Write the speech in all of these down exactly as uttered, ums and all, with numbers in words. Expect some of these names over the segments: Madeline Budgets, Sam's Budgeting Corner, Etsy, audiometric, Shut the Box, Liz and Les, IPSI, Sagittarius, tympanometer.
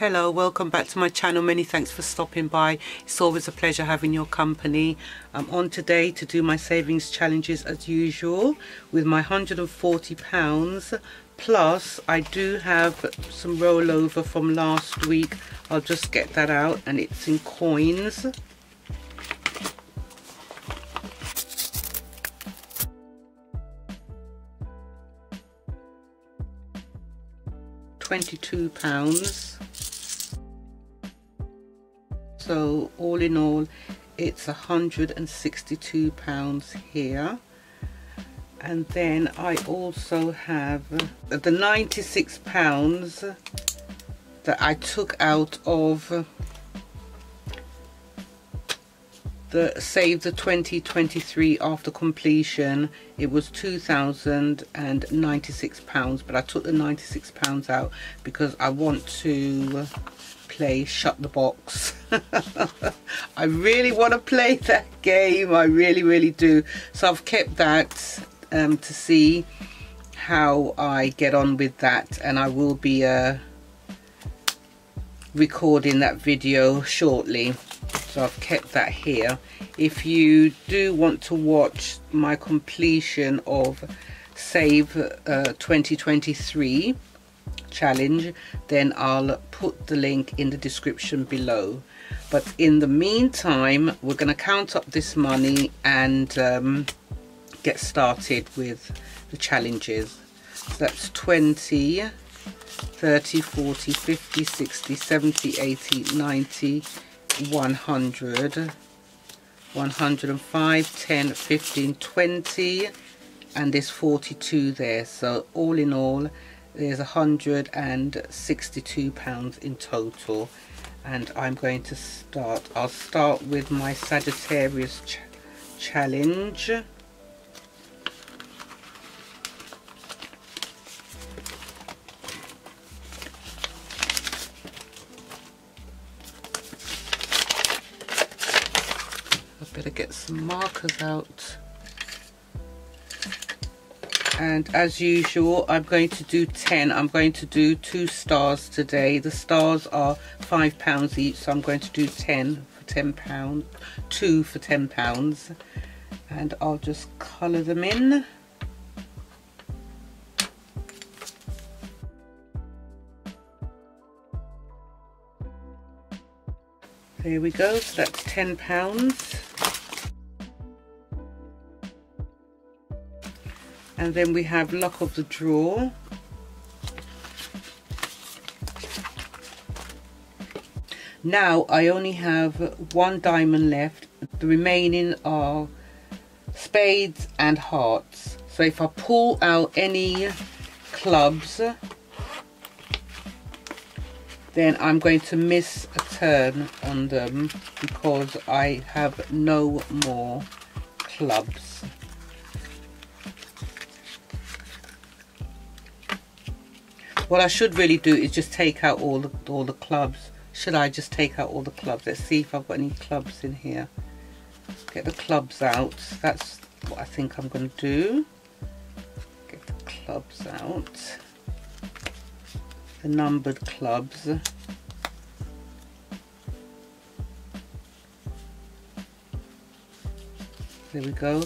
Hello, welcome back to my channel. Many thanks for stopping by. It's always a pleasure having your company. I'm on today to do my savings challenges as usual with my one hundred and forty pounds. Plus I do have some rollover from last week. I'll just get that out, and it's in coins. twenty-two pounds. So all in all it's one hundred and sixty-two pounds here. And then I also have the ninety-six pounds that I took out of the Save the twenty twenty-three after completion. It was two thousand and ninety-six pounds, but I took the ninety-six pounds out because I want to play Shut the Box. I really want to play that game. I really, really do. So I've kept that um, to see how I get on with that, and I will be uh, recording that video shortly. So I've kept that here. If you do want to watch my completion of Save uh, twenty twenty-three challenge, then I'll put the link in the description below. But in the meantime, we're going to count up this money and um, get started with the challenges. So that's twenty, thirty, forty, fifty, sixty, seventy, eighty, ninety, one hundred, one hundred and five, ten, fifteen, twenty, and there's forty-two there. So all in all there's one hundred and sixty-two pounds in total. And I'm going to start. I'll start with my Sagittarius ch challenge. Better get some markers out, and as usual I'm going to do ten. I'm going to do two stars today. The stars are five pounds each, so I'm going to do ten for ten pounds, two for ten pounds, and I'll just colour them in. There we go, so that's ten pounds. And then we have luck of the draw. Now I only have one diamond left. The remaining are spades and hearts. So if I pull out any clubs, then I'm going to miss a turn on them because I have no more clubs. What I should really do is just take out all the, all the clubs. Should I just take out all the clubs? Let's see if I've got any clubs in here. Get the clubs out. That's what I think I'm going to do. Get the clubs out. The numbered clubs. There we go.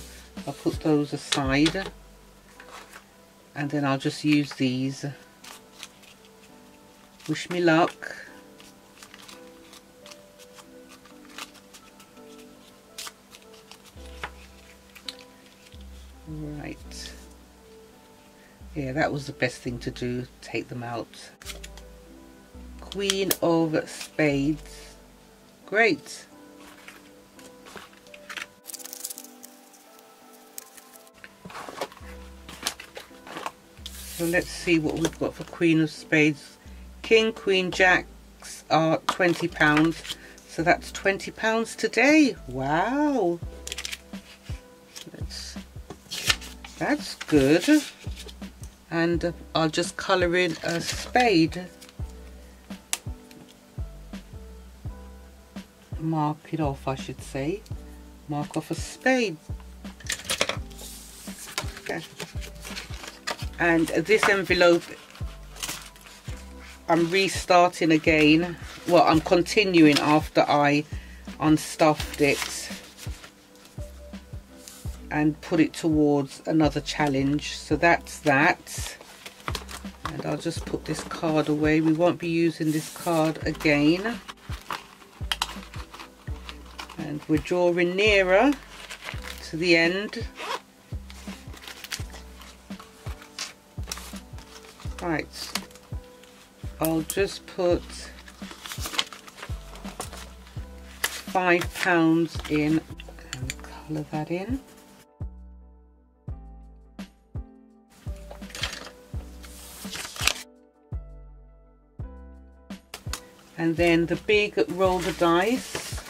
I'll put those aside. And then I'll just use these. Wish me luck. Right. Yeah, that was the best thing to do. Take them out. Queen of Spades. Great. So let's see what we've got for Queen of Spades. King, Queen, Jacks are twenty pounds, so that's twenty pounds today. Wow, that's, that's good. And I'll just colour in a spade. Mark it off, I should say. Mark off a spade. Okay. And this envelope I'm restarting again. Well, I'm continuing after I unstuffed it and put it towards another challenge. So that's that. And I'll just put this card away. We won't be using this card again. And we're drawing nearer to the end. Right. I'll just put five pounds in and colour that in. And then the big roll the dice.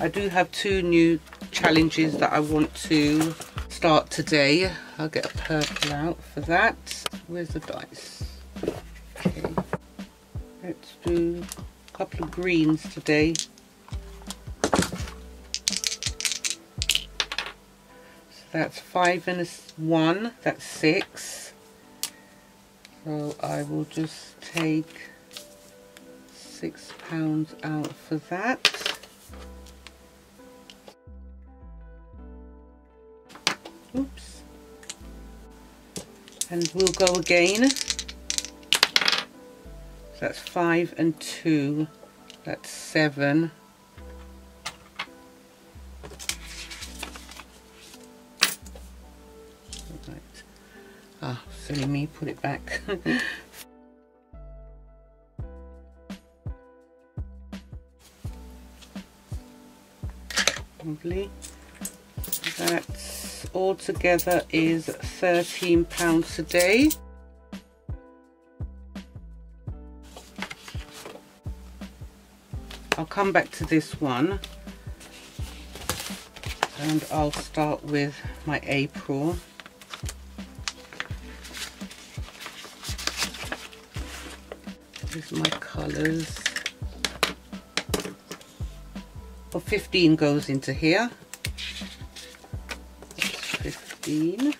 I do have two new challenges that I want to start today. I'll get a purple out for that. Where's the dice? Okay. Let's do a couple of greens today. So that's five and a one, that's six. So I will just take six pounds out for that. Oops. And we'll go again. So that's five and two, that's seven. Right. Ah, silly me, put it back. Lovely. That all together is thirteen pounds today. I'll come back to this one and I'll start with my April. Here's my colours. Well, fifteen goes into here. fifteen.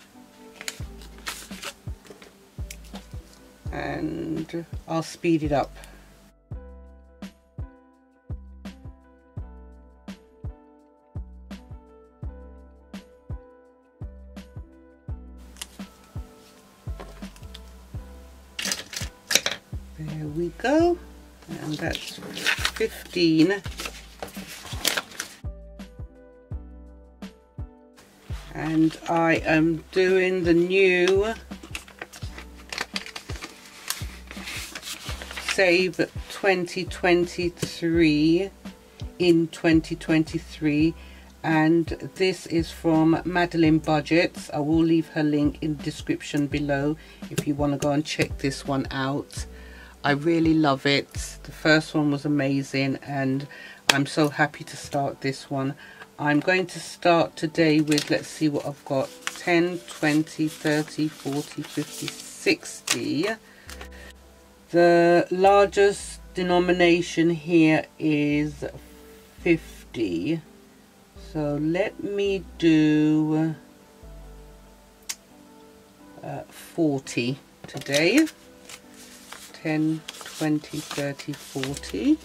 And I'll speed it up. There we go. And that's fifteen. And I am doing the new Save twenty twenty-three in twenty twenty-three, and this is from Madeline Budgets. I will leave her link in the description below if you want to go and check this one out. I really love it. The first one was amazing and I'm so happy to start this one. I'm going to start today with, let's see what I've got, ten, twenty, thirty, forty, fifty, sixty. The largest denomination here is fifty. So let me do uh, forty today. ten, twenty, thirty, forty.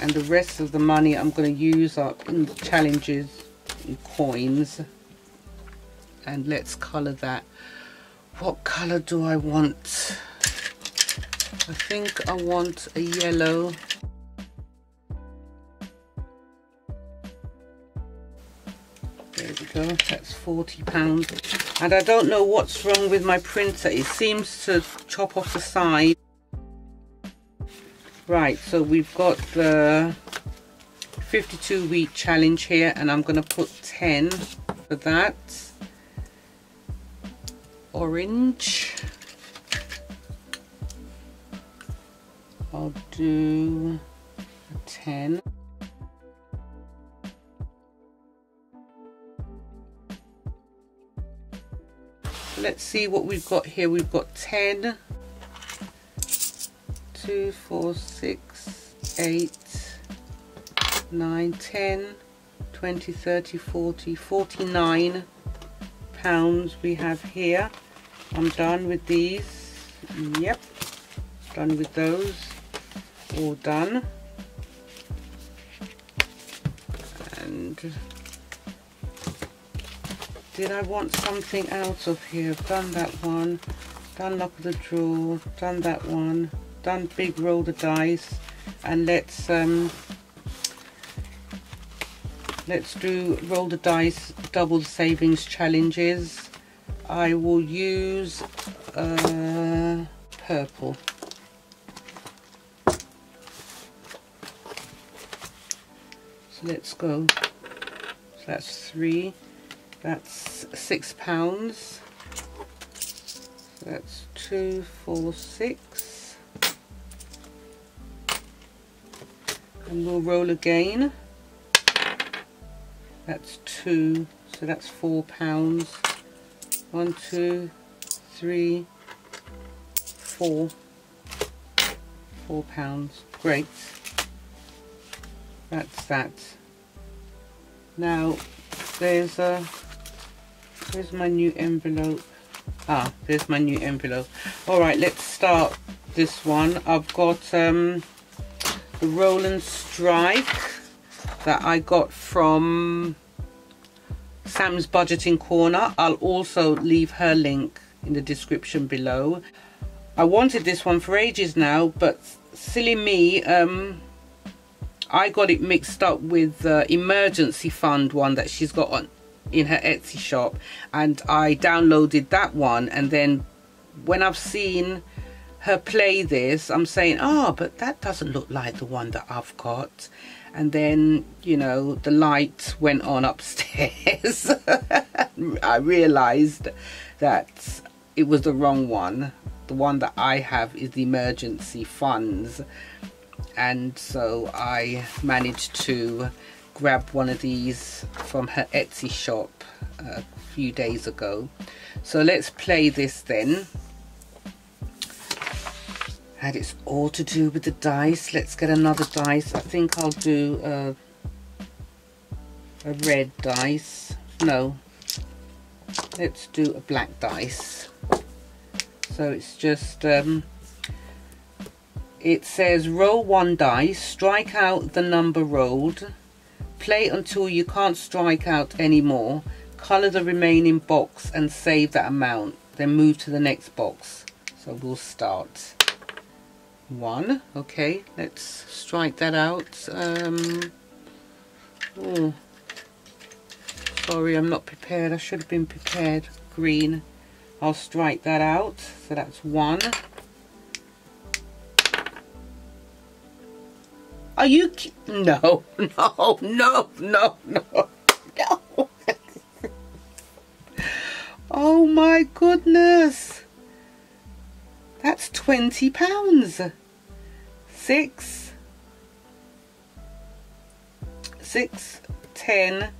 And the rest of the money I'm going to use up in challenges and coins. And let's colour that. What colour do I want? I think I want a yellow. There we go, that's forty pounds. And I don't know what's wrong with my printer. It seems to chop off the side. Right, so we've got the fifty-two week challenge here, and I'm going to put ten for that. Orange. I'll do ten. Let's see what we've got here. We've got ten. Two, four, six, eight, nine, ten, twenty, thirty, forty, forty-nine pounds we have here. I'm done with these. Yep, done with those, all done. And did I want something else of here? I've done that one, done lock of the drawer, done that one, done big roll the dice, and let's um, let's do roll the dice double savings challenges. I will use uh, purple. So let's go. So that's three. That's six pounds. So that's two, four, six. And we'll roll again. That's two. So that's four pounds. One, two, three, four. Four pounds. Great. That's that. Now there's a there's my new envelope. Ah, there's my new envelope. All right, let's start this one. I've got um, the Roll and Strike that I got from Sam's Budgeting Corner. I'll also leave her link in the description below. I wanted this one for ages now, but silly me, um, I got it mixed up with the emergency fund one that she's got on in her Etsy shop, and I downloaded that one, and then when I've seen her play this, I'm saying, oh, but that doesn't look like the one that I've got. And then, you know, the light went on upstairs. I realized that it was the wrong one. The one that I have is the emergency funds. And so I managed to grab one of these from her Etsy shop a few days ago. So let's play this then. And it's all to do with the dice. Let's get another dice. I think I'll do a, a red dice. No, let's do a black dice. So it's just, um, it says roll one dice, strike out the number rolled, play until you can't strike out anymore, colour the remaining box and save that amount, then move to the next box. So we'll start. One, okay, let's strike that out. Um, oh, sorry, I'm not prepared. I should have been prepared. Green, I'll strike that out. So that's one. Are you ki- no, no, no, no, no, no. Oh my goodness. That's twenty pounds. Six, six, ten,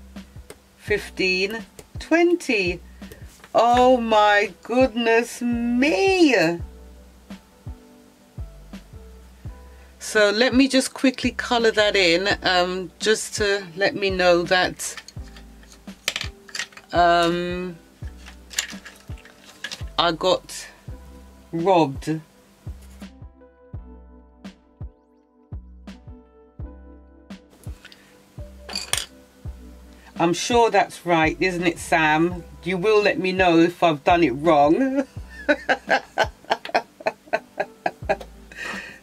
fifteen, twenty. Oh my goodness me. So let me just quickly colour that in, um, just to let me know that um, I got robbed. I'm sure that's right, isn't it, Sam? You will let me know if I've done it wrong.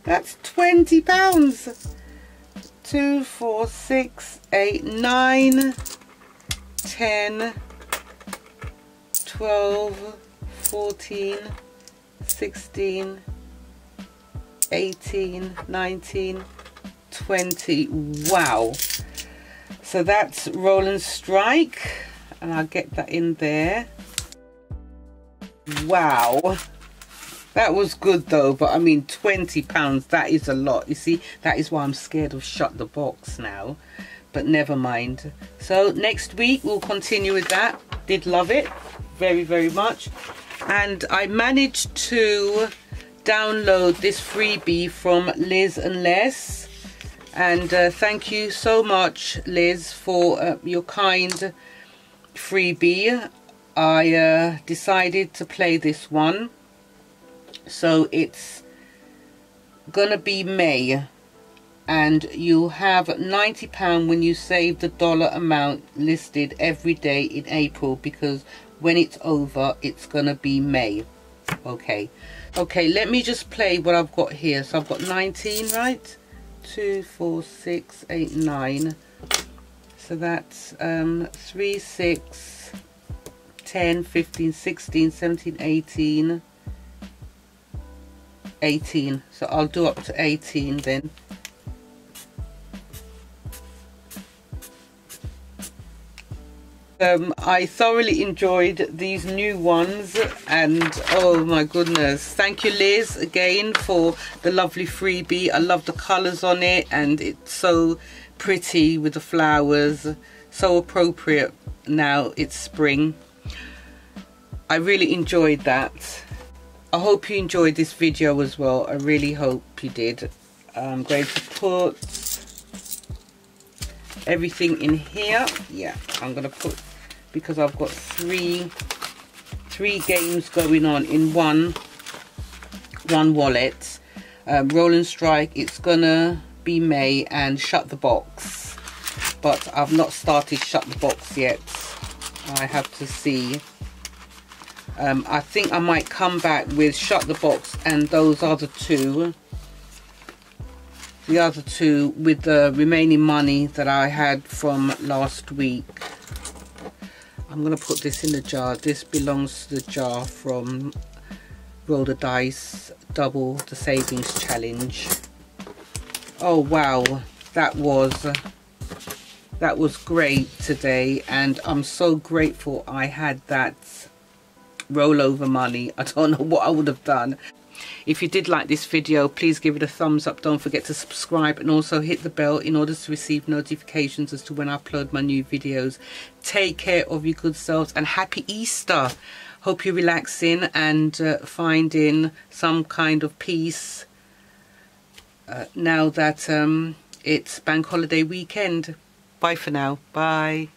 That's twenty pounds. Two, four, six, eight, nine, ten, twelve, fourteen, sixteen, eighteen, nineteen, twenty. Wow. So that's Roll and Strike, and I'll get that in there. Wow, that was good though. But I mean, twenty pounds, that is a lot. You see, that is why I'm scared of Shut the Box now, but never mind. So next week we'll continue with that. Did love it very, very much. And I managed to download this freebie from Liz and Les, and uh, thank you so much, Liz, for uh, your kind freebie. I uh, decided to play this one. So it's gonna be May, and you'll have ninety pounds when you save the dollar amount listed every day in April, because when it's over it's gonna be May. Okay, okay, let me just play what I've got here. So I've got nineteen, right? Two, four, six, eight, nine. So that's um, three, six, ten, fifteen, sixteen, seventeen, eighteen, eighteen. So I'll do up to eighteen then. Um, I thoroughly enjoyed these new ones, and oh my goodness, thank you Liz again for the lovely freebie. I love the colours on it, and it's so pretty with the flowers, so appropriate now it's spring. I really enjoyed that. I hope you enjoyed this video as well. I really hope you did. I'm going to put everything in here. Yeah, I'm gonna put, because I've got three three games going on in one one wallet. um, Roll and Strike, it's gonna be May, and Shut the Box, but I've not started Shut the Box yet. I have to see. um, I think I might come back with Shut the Box and those other two the other two with the remaining money that I had from last week. I'm gonna put this in the jar. This belongs to the jar from Roll the Dice, double the savings challenge. Oh wow, that was that was great today, and I'm so grateful I had that rollover money. I don't know what I would have done. If you did like this video, please give it a thumbs up. Don't forget to subscribe, and also hit the bell in order to receive notifications as to when I upload my new videos. Take care of your good selves, and happy Easter. Hope you're relaxing and uh, finding some kind of peace uh, now that um, it's bank holiday weekend. Bye for now. Bye.